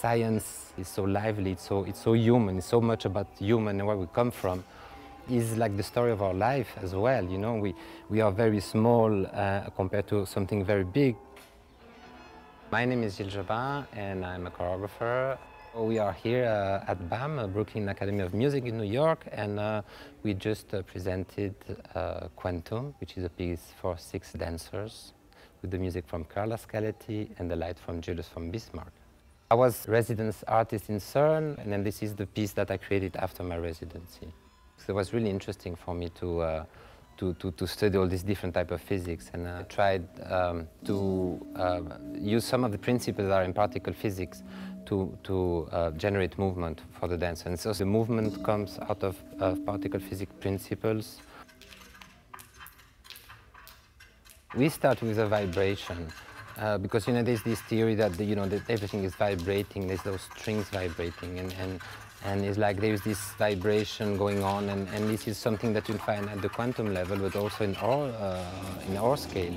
science is so lively, it's so human, it's so much about human and where we come from, is like the story of our life as well. You know, we are very small compared to something very big. My name is Gilles Jobin and I'm a choreographer. We are here at BAM, Brooklyn Academy of Music in New York, and we just presented Quantum, which is a piece for 6 dancers, with the music from Carla Scaletti and the light from Julius from Bismarck. I was resident artist in CERN, and then this is the piece that I created after my residency. So it was really interesting for me to study all these different types of physics, and I tried to use some of the principles that are in particle physics to generate movement for the dance. And so the movement comes out of particle physics principles. We start with a vibration because, you know, there's this theory that, you know, that everything is vibrating, there's those strings vibrating, and it's like there's this vibration going on, and this is something that you find at the quantum level, but also in our scale.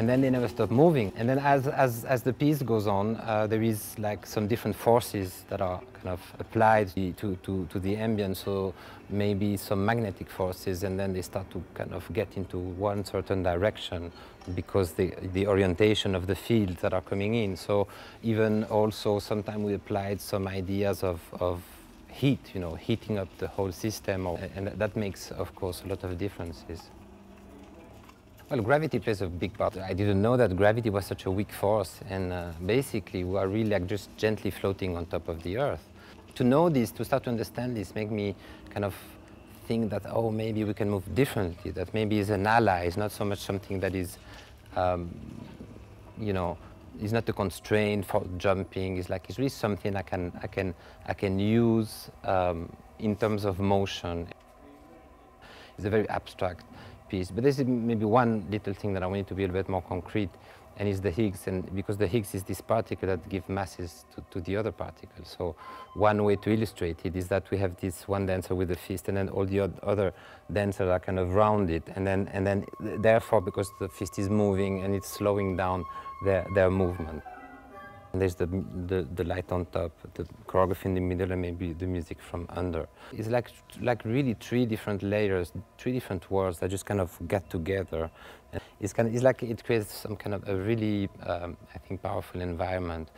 And then they never stop moving. And then as the piece goes on, there is like some different forces that are kind of applied to the ambient, so maybe some magnetic forces, and then they start to kind of get into one certain direction because the orientation of the fields that are coming in. So even also sometimes we applied some ideas of heat, you know, heating up the whole system, and that makes, of course, a lot of differences. Well, gravity plays a big part. I didn't know that gravity was such a weak force, and basically we are really like just gently floating on top of the Earth. To know this, to start to understand this, made me kind of think that, oh, maybe we can move differently, that maybe it's an ally, it's not so much something that is, you know, it's not a constraint for jumping, it's like, it's really something I can use in terms of motion. It's a very abstract piece, but this is maybe one little thing that I wanted to be a bit more concrete, and is the Higgs, and because the Higgs is this particle that gives masses to the other particle. So one way to illustrate it is that we have this one dancer with a fist, and then all the other dancers are kind of rounded, and then therefore, because the fist is moving and it's slowing down their movement. And there's the light on top, the choreography in the middle, and maybe the music from under. It's like really 3 different layers, 3 different worlds that just kind of get together. And it's like it creates some kind of a really, I think, powerful environment.